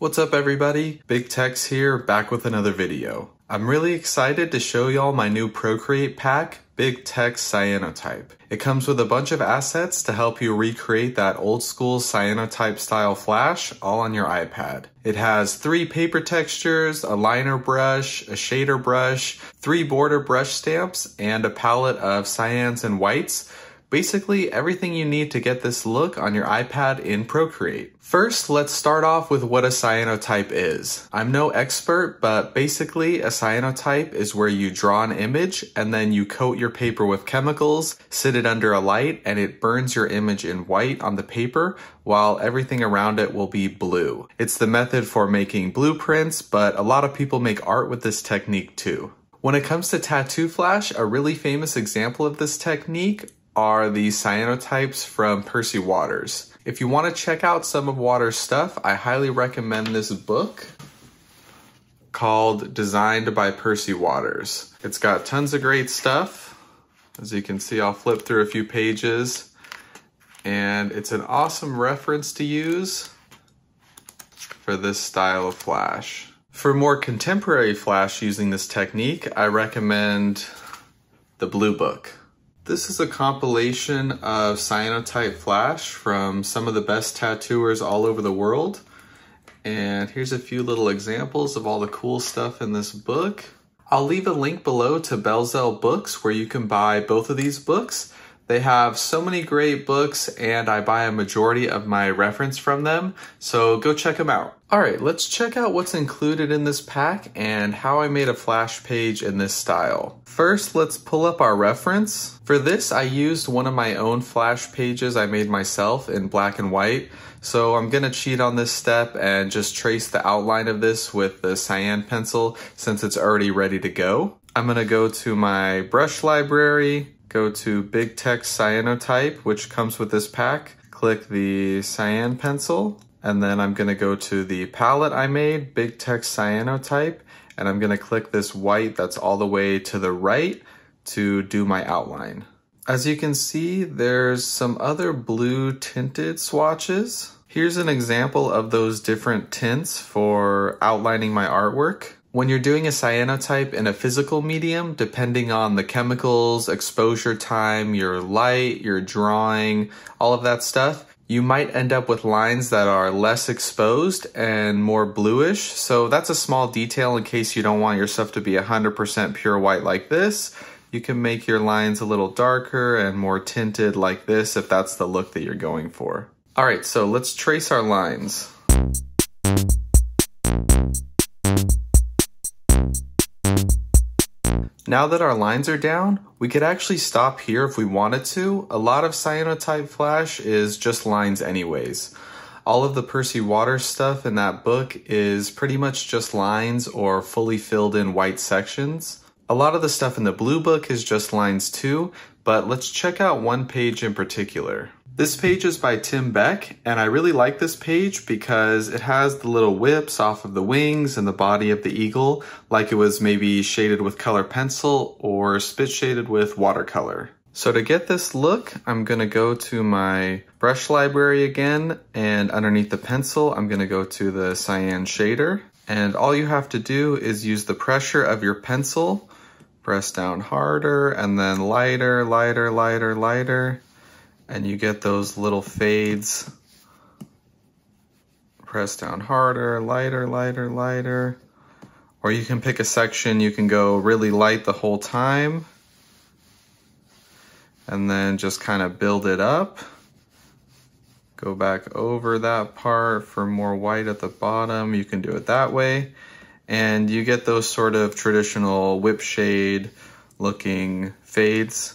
What's up everybody, Big Tex here, back with another video. I'm really excited to show y'all my new Procreate pack, Big Tex Cyanotype. It comes with a bunch of assets to help you recreate that old school cyanotype style flash all on your iPad. It has 3 paper textures, a liner brush, a shader brush, 3 border brush stamps, and a palette of cyans and whites. Basically everything you need to get this look on your iPad in Procreate. First, let's start off with what a cyanotype is. I'm no expert, but basically a cyanotype is where you draw an image and then you coat your paper with chemicals, sit it under a light, and it burns your image in white on the paper while everything around it will be blue. It's the method for making blueprints, but a lot of people make art with this technique too. When it comes to tattoo flash, a really famous example of this technique are the cyanotypes from Percy Waters. If you want to check out some of Waters' stuff, I highly recommend this book called Designed by Percy Waters. It's got tons of great stuff. As you can see, I'll flip through a few pages, and it's an awesome reference to use for this style of flash. For more contemporary flash using this technique, I recommend the Blue Book. This is a compilation of cyanotype flash from some of the best tattooers all over the world. And here's a few little examples of all the cool stuff in this book. I'll leave a link below to Belzel Books where you can buy both of these books. They have so many great books and I buy a majority of my reference from them, so go check them out. All right, let's check out what's included in this pack and how I made a flash page in this style. First, let's pull up our reference. For this, I used one of my own flash pages I made myself in black and white. So I'm gonna cheat on this step and just trace the outline of this with the cyan pencil since it's already ready to go. I'm gonna go to my brush library, go to Big Tex Cyanotype, which comes with this pack, click the cyan pencil, and then I'm gonna go to the palette I made, Big Tex Cyanotype, and I'm gonna click this white that's all the way to the right to do my outline. As you can see, there's some other blue tinted swatches. Here's an example of those different tints for outlining my artwork. When you're doing a cyanotype in a physical medium, depending on the chemicals, exposure time, your light, your drawing, all of that stuff, you might end up with lines that are less exposed and more bluish. So that's a small detail in case you don't want your stuff to be 100% pure white like this. You can make your lines a little darker and more tinted like this if that's the look that you're going for. All right, so let's trace our lines. Now that our lines are down, we could actually stop here if we wanted to. A lot of cyanotype flash is just lines anyways. All of the Percy Waters stuff in that book is pretty much just lines or fully filled in white sections. A lot of the stuff in the Blue Book is just lines too, but let's check out one page in particular. This page is by Tim Beck, and I really like this page because it has the little whips off of the wings and the body of the eagle, like it was maybe shaded with color pencil or spit shaded with watercolor. So to get this look, I'm gonna go to my brush library again, and underneath the pencil, I'm gonna go to the cyan shader. And all you have to do is use the pressure of your pencil, press down harder, and then lighter, lighter, lighter, lighter. And you get those little fades. Press down harder, lighter, lighter, lighter. Or you can pick a section, you can go really light the whole time. And then just kind of build it up. Go back over that part for more white at the bottom. You can do it that way. And you get those sort of traditional whip shade looking fades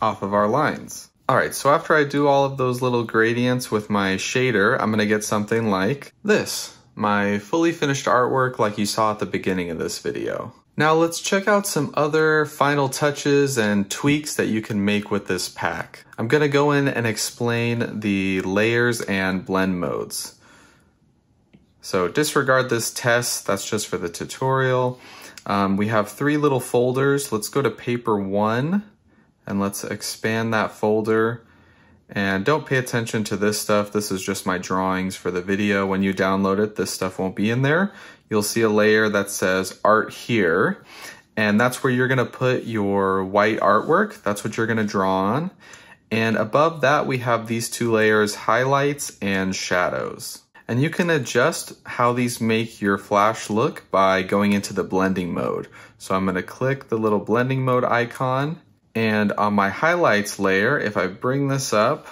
off of our lines. All right, so after I do all of those little gradients with my shader, I'm gonna get something like this, my fully finished artwork like you saw at the beginning of this video. Now let's check out some other final touches and tweaks that you can make with this pack. I'm gonna go in and explain the layers and blend modes. So disregard this test, that's just for the tutorial. We have 3 little folders. Let's go to paper 1. And let's expand that folder And don't pay attention to this stuff. This is just my drawings for the video. When you download it, this stuff won't be in there. You'll see a layer that says art here. And that's where you're gonna put your white artwork. That's what you're gonna draw on. And above that, we have these two layers, highlights and shadows. And you can adjust how these make your Flash look by going into the blending mode. So I'm gonna click the little blending mode icon. And on my highlights layer, if I bring this up,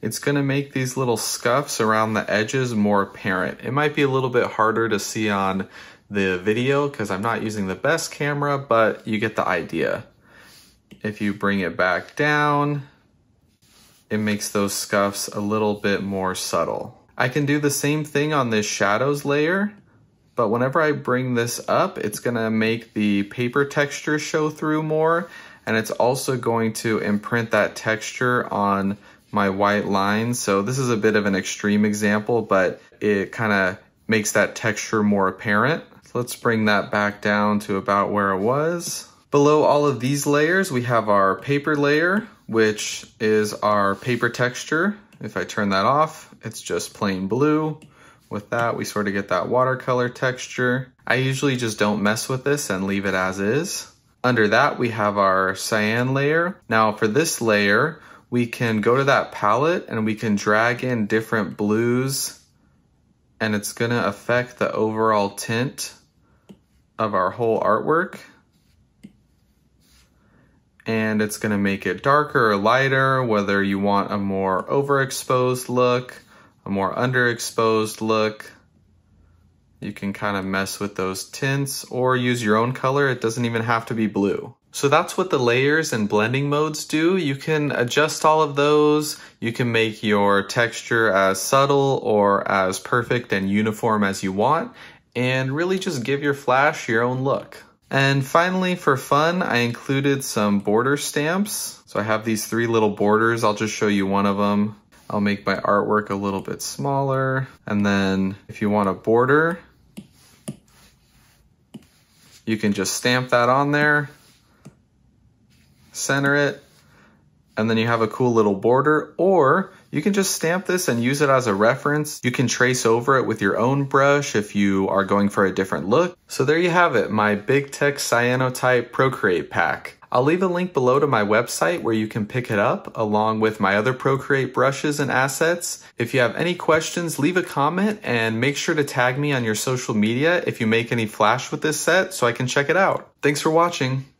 it's gonna make these little scuffs around the edges more apparent. It might be a little bit harder to see on the video because I'm not using the best camera, but you get the idea. If you bring it back down, it makes those scuffs a little bit more subtle. I can do the same thing on this shadows layer, but whenever I bring this up, it's gonna make the paper texture show through more, and it's also going to imprint that texture on my white lines. So this is a bit of an extreme example, but it kind of makes that texture more apparent. So let's bring that back down to about where it was. Below all of these layers, we have our paper layer, which is our paper texture. If I turn that off, it's just plain blue. With that, we sort of get that watercolor texture. I usually just don't mess with this and leave it as is. Under that, we have our cyan layer. Now for this layer, we can go to that palette and we can drag in different blues, and it's gonna affect the overall tint of our whole artwork. And it's gonna make it darker or lighter, whether you want a more overexposed look, a more underexposed look. You can kind of mess with those tints or use your own color. It doesn't even have to be blue. So that's what the layers and blending modes do. You can adjust all of those. You can make your texture as subtle or as perfect and uniform as you want, and really just give your Flash your own look. And finally, for fun, I included some border stamps. So I have these three little borders. I'll just show you one of them. I'll make my artwork a little bit smaller. And then if you want a border, you can just stamp that on there, center it, and then you have a cool little border. Or you can just stamp this and use it as a reference. You can trace over it with your own brush if you are going for a different look. So there you have it, my Big Tex Cyanotype Procreate pack. I'll leave a link below to my website where you can pick it up, along with my other Procreate brushes and assets. If you have any questions, leave a comment and make sure to tag me on your social media if you make any Flash with this set so I can check it out. Thanks for watching.